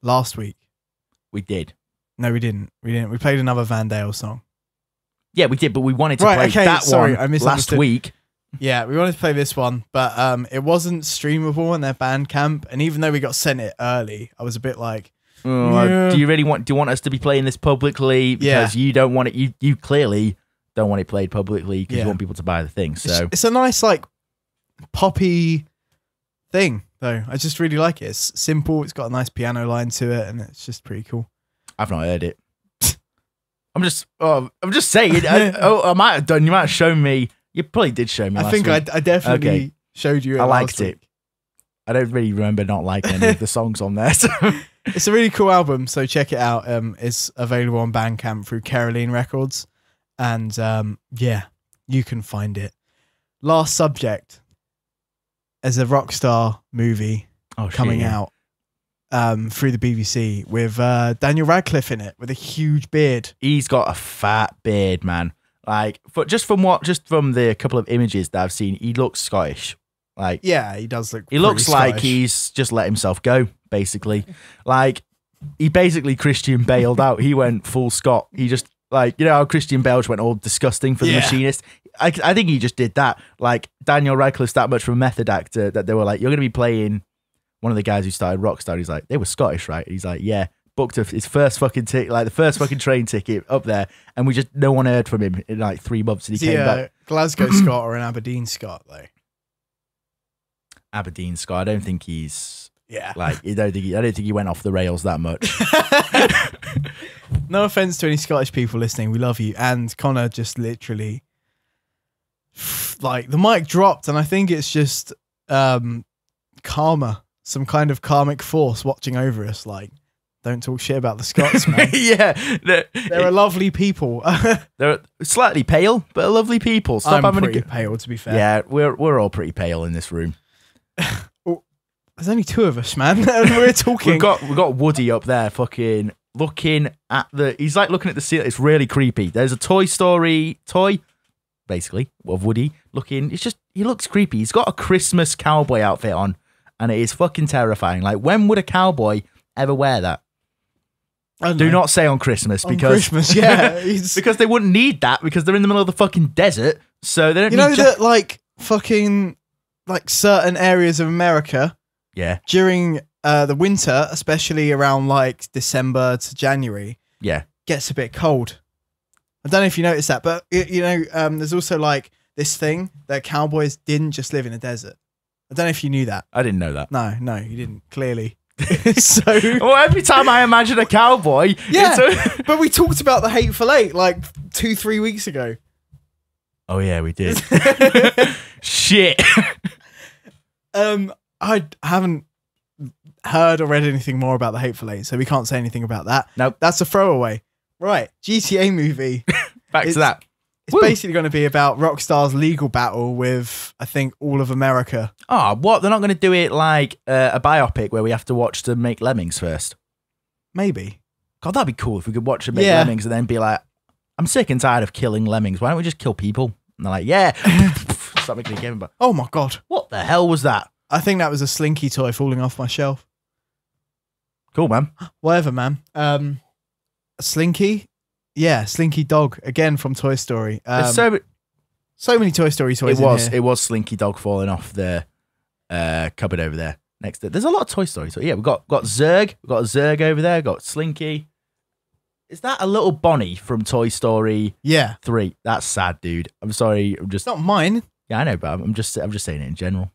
last week. We did. No, we didn't. We didn't. We played another Van Dale song. Yeah, we did, but we wanted to right, play okay, that sorry, one I last week. Yeah, we wanted to play this one, but um, it wasn't streamable on their Bandcamp. And even though we got sent it early, I was a bit like, oh, yeah. "Do you really want? Do you want us to be playing this publicly? Because yeah. you don't want it. You you clearly don't want it played publicly because yeah. you want people to buy the thing." So it's, it's a nice like. poppy thing though. I just really like it. It's simple, it's got a nice piano line to it, and it's just pretty cool. I've not heard it. I'm just oh, I'm just saying. I, oh, I might have done. You might have shown me. You probably did show me. I last think week. I, I definitely okay. showed you. It I liked it. Week. I don't really remember not liking any of the songs on there. So. It's a really cool album, so check it out. Um, it's available on Bandcamp through Caroline Records, and um, yeah, you can find it. Last subject. As a Rockstar movie oh, coming shit, yeah. out um, through the B B C with uh, Daniel Radcliffe in it with a huge beard. He's got a fat beard, man. Like, for, just from what, just from the couple of images that I've seen, he looks Scottish. Like, yeah, he does look. He looks Scottish. Like he's just let himself go, basically. Like, he basically Christian Baled out. He went full Scot. He just like you know how Christian Bale went all disgusting for the yeah. machinist. I, I think he just did that. Like Daniel Radcliffe's that much of a method actor that they were like, you're going to be playing one of the guys who started Rockstar. He's like, they were Scottish, right? He's like, yeah, booked a, his first fucking ticket, like the first fucking train ticket up there. And we just, no one heard from him in like three months. And he came back. Glasgow Scot or an Aberdeen Scot though? Aberdeen Scot. I don't think he's yeah. like, I don't think he, I don't think he went off the rails that much. No offense to any Scottish people listening. We love you. And Connor just literally like the mic dropped, and I think it's just um karma, some kind of karmic force watching over us. Like, don't talk shit about the Scots, man. Yeah, they're, they're a lovely people. They're slightly pale, but a lovely people. Stop I'm having pretty a pale, to be fair. Yeah, we're we're all pretty pale in this room. Well, there's only two of us, man, and we're talking. We've got we've got Woody up there, fucking looking at the. He's like looking at the ceiling. It's really creepy. There's a Toy Story toy. Basically, of Woody looking, it's just he looks creepy. He's got a Christmas cowboy outfit on, and it is fucking terrifying. Like, when would a cowboy ever wear that? Do know. not say on Christmas on because Christmas, yeah, because they wouldn't need that because they're in the middle of the fucking desert, so they don't. You need know that like fucking like certain areas of America, yeah, during uh, the winter, especially around like December to January, yeah, gets a bit cold. I don't know if you noticed that, but, you know, um, there's also, like, this thing that cowboys didn't just live in a desert. I don't know if you knew that. I didn't know that. No, no, you didn't, clearly. So well, every time I imagine a cowboy... Yeah, it's a but we talked about the Hateful Eight, like, two, three weeks ago. Oh, yeah, we did. Shit. um, I haven't heard or read anything more about the Hateful Eight, so we can't say anything about that. No, nope. That's a throwaway. Right, G T A movie. Back it's, to that. It's Woo. basically going to be about Rockstar's legal battle with, I think, all of America. Oh, what? They're not going to do it like uh, a biopic where we have to watch to make Lemmings first? Maybe. God, that'd be cool if we could watch and make yeah. Lemmings and then be like, I'm sick and tired of killing Lemmings. Why don't we just kill people? And they're like, yeah. Stop making a game about. Oh my God. What the hell was that? I think that was a Slinky toy falling off my shelf. Cool, man. Whatever, man. Um, Slinky? Yeah, Slinky Dog. Again from Toy Story. Um, so, so many Toy Story toys. It was, in here. It was Slinky Dog falling off the uh, cupboard over there. Next to, there's a lot of Toy Story. So yeah, we've got, got Zerg. We've got Zerg over there. We've got Slinky. Is that a little Bonnie from Toy Story yeah. three? That's sad, dude. I'm sorry. I'm just... It's not mine. Yeah, I know, but I'm just I'm just saying it in general.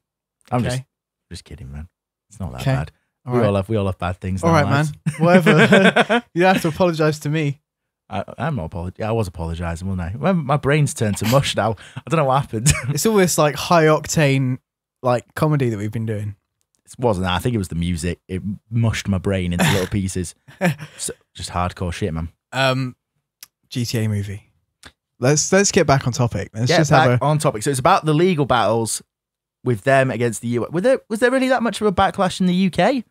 I'm okay. just just kidding, man. It's not that okay. bad. All we right. all have we all have bad things. All right, lives. man. Whatever. You don't have to apologize to me. I, I'm not apologizing. I was apologizing, wasn't I? My brain's turned to mush now. I don't know what happened. It's all this like high octane like comedy that we've been doing. It wasn't that. I think it was the music. It mushed my brain into little pieces. So, just hardcore shit, man. Um, G T A movie. Let's let's get back on topic. Let's get just back have a... on topic. So it's about the legal battles with them against the U S. Were there, was there really that much of a backlash in the U K?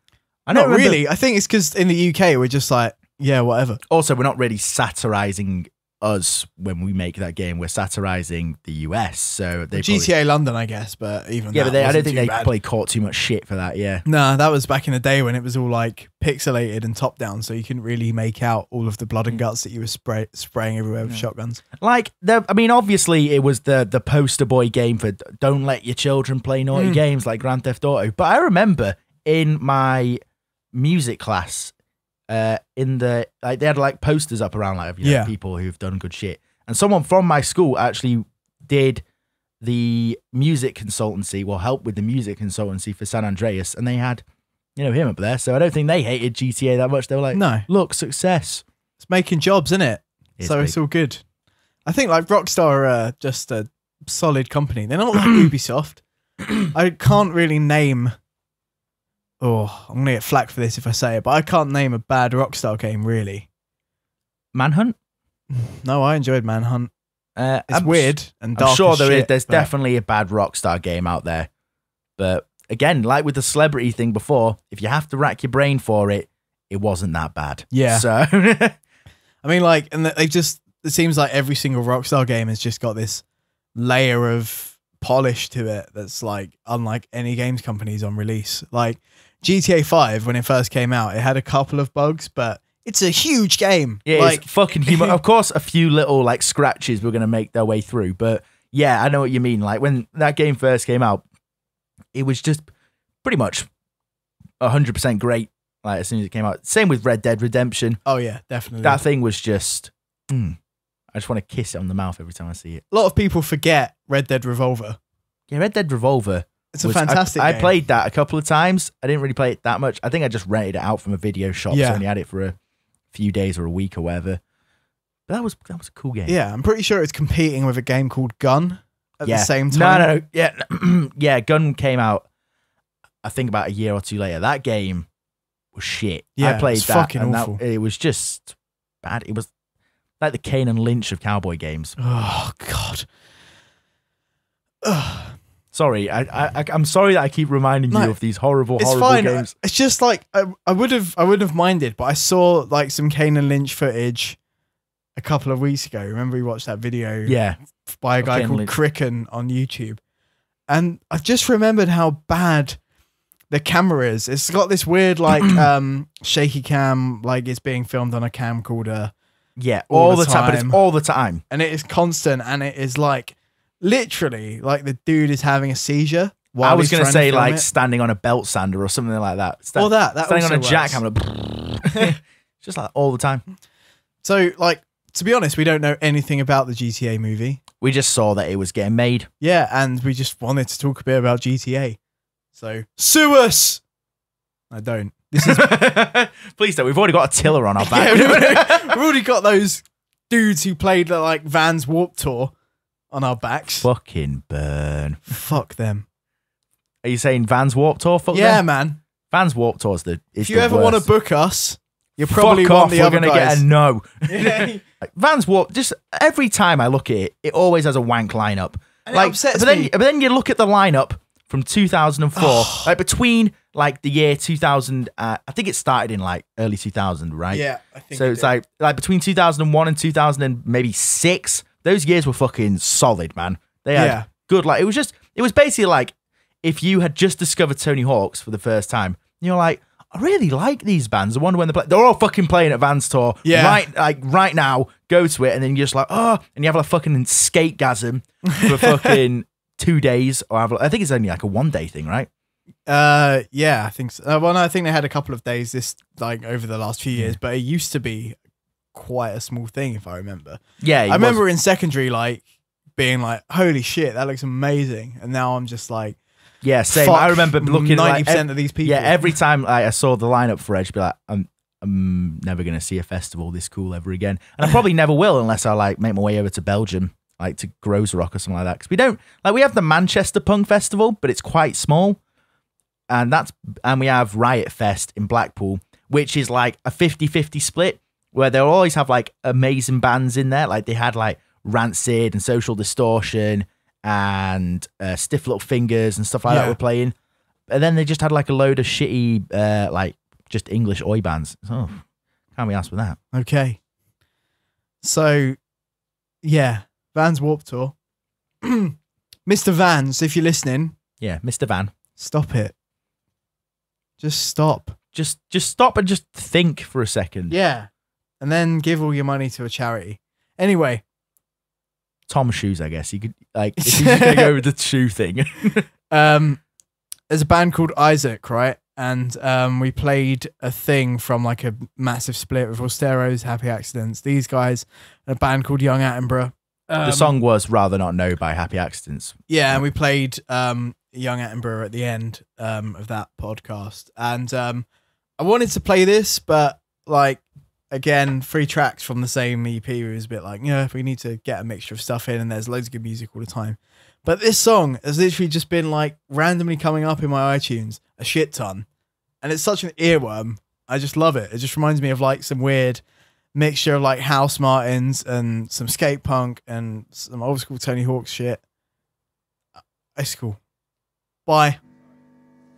I not remember. really. I think it's because in the U K we're just like, yeah, whatever. Also, we're not really satirizing us when we make that game. We're satirizing the U S. So they G T A probably... London, I guess, but even yeah, that but they, I don't think they bad. probably caught too much shit for that. Yeah, no, nah, that was back in the day when it was all like pixelated and top down, so you couldn't really make out all of the blood and guts that you were spray spraying everywhere with yeah. shotguns. Like, the, I mean, obviously it was the the poster boy game for don't let your children play naughty mm. games like Grand Theft Auto. But I remember in my music class. Uh, in the like, they had like posters up around like you know, yeah. people who've done good shit, and someone from my school actually did the music consultancy, well, helped with the music consultancy for San Andreas, and they had you know him up there. So I don't think they hated G T A that much. They were like, no, look, success. It's making jobs, isn't it? It's so big. It's all good. I think like Rockstar are uh, just a solid company. They're not like Ubisoft. I can't really name. Oh, I'm going to get flack for this if I say it, but I can't name a bad Rockstar game, really. Manhunt? No, I enjoyed Manhunt. Uh, it's I'm weird and dark. I'm sure there shit, is. There's but... definitely a bad Rockstar game out there. But again, like with the celebrity thing before, if you have to rack your brain for it, it wasn't that bad. Yeah. So, I mean, like, and they just, it seems like every single Rockstar game has just got this layer of polish to it that's like unlike any games companies on release. Like, G T A five, when it first came out, it had a couple of bugs, but it's a huge game. It like, is fucking human. Of course, a few little like scratches were going to make their way through, but yeah, I know what you mean. Like, when that game first came out, it was just pretty much one hundred percent great, like, as soon as it came out. Same with Red Dead Redemption. Oh yeah, definitely. That thing was just... Mm, I just want to kiss it on the mouth every time I see it. A lot of people forget Red Dead Revolver. Yeah, Red Dead Revolver. It's was, a fantastic I, game. I played that a couple of times. I didn't really play it that much. I think I just rented it out from a video shop. Yeah. So I only had it for a few days or a week or whatever. But that was that was a cool game. Yeah, I'm pretty sure it's competing with a game called Gun at yeah. the same time. No, no, yeah. Yeah, Gun came out, I think, about a year or two later. That game was shit. Yeah, I played it was that. Fucking and awful. That, it was just bad. It was like the Kane and Lynch of cowboy games. Oh, God. Ugh. Sorry, I, I, I'm sorry that I keep reminding no, you of these horrible, horrible fine. games. It's just like, I, I would have I would have minded, but I saw like some Kane and Lynch footage a couple of weeks ago. Remember we watched that video yeah. by a guy Kane called Cricken on YouTube? And I've just remembered how bad the camera is. It's got this weird like um, shaky cam, like it's being filmed on a camcorder. Yeah, all, all the, the time. time. But it's all the time. And it is constant, and it is like, literally, like the dude is having a seizure. While I was going to say, like, it. standing on a belt sander or something like that. Stand, or that. that standing on a jackhammer. Just like all the time. So, like, to be honest, we don't know anything about the G T A movie. We just saw that it was getting made. Yeah, and we just wanted to talk a bit about G T A. So, sue us! I don't. This is please don't. We've already got Attila on our back. Yeah, we've already got those dudes who played the, like, Vans Warped Tour on our backs. Fucking burn. Fuck them. Are you saying Vans Warped Tour? Fuck yeah, them? man. Vans Warped Tour is the is If you the ever want to book us, you're probably Fuck one off, the we're other gonna guys. Get a no. Yeah. Like, Vans Warped, just every time I look at it, it always has a wank lineup. And like, it upsets but then me. But then you look at the lineup from two thousand four, oh. like between like the year two thousand, uh, I think it started in like early two thousand, right? Yeah, I think so. It it's did. like like between two thousand one and two thousand and maybe six. Those years were fucking solid, man. They had yeah. good. Like it was just, it was basically like if you had just discovered Tony Hawk's for the first time, you're like, I really like these bands. I wonder when they play. They're all fucking playing at Vans Tour, yeah. Right, like right now. Go to it, and then you're just like, oh, and you have like a fucking skate-gasm for fucking. Two days, or have, I think it's only like a one day thing, right? Uh, yeah, I think so. Uh, well, no, I think they had a couple of days this like over the last few years, but it used to be quite a small thing, if I remember. Yeah, I remember was. in secondary, like being like, "Holy shit, that looks amazing!" And now I'm just like, "Yeah, same." I remember looking ninety like, percent of these people. Yeah, every time like, I saw the lineup for Edge, be like, "I'm, I'm never gonna see a festival this cool ever again," and I probably never will unless I like make my way over to Belgium. Like to Grozerock or something like that, because we don't like we have the Manchester Punk Festival, but it's quite small, and that's and we have Riot Fest in Blackpool, which is like a fifty fifty split where they'll always have like amazing bands in there. Like they had like Rancid and Social Distortion and uh, Stiff Little Fingers and stuff like yeah. that were playing, and then they just had like a load of shitty uh, like just English oi bands. Oh, can't be asked for that. Okay, so yeah. Vans Warped Tour. Mister Vans, if you're listening. Yeah, Mister Van. Stop it. Just stop. Just just stop and just think for a second. Yeah. And then give all your money to a charity. Anyway. Tom Shoes, I guess. You could like if you're gonna go with the shoe thing. um there's a band called Isaac, right? And um we played a thing from like a massive split with Austeros, Happy Accidents, these guys, and a band called Young Attenborough. Um, the song was Rather Not Know by Happy Accidents. Yeah, and we played um, Young Attenborough at the end um, of that podcast. And um, I wanted to play this, but like, again, three tracks from the same E P was a bit like, yeah, we need to get a mixture of stuff in and there's loads of good music all the time. But this song has literally just been like randomly coming up in my iTunes a shit ton. And it's such an earworm. I just love it. It just reminds me of like some weird mixture of like House Martins and some skate punk and some old school Tony Hawk shit. It's cool. Bye.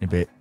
In a bit.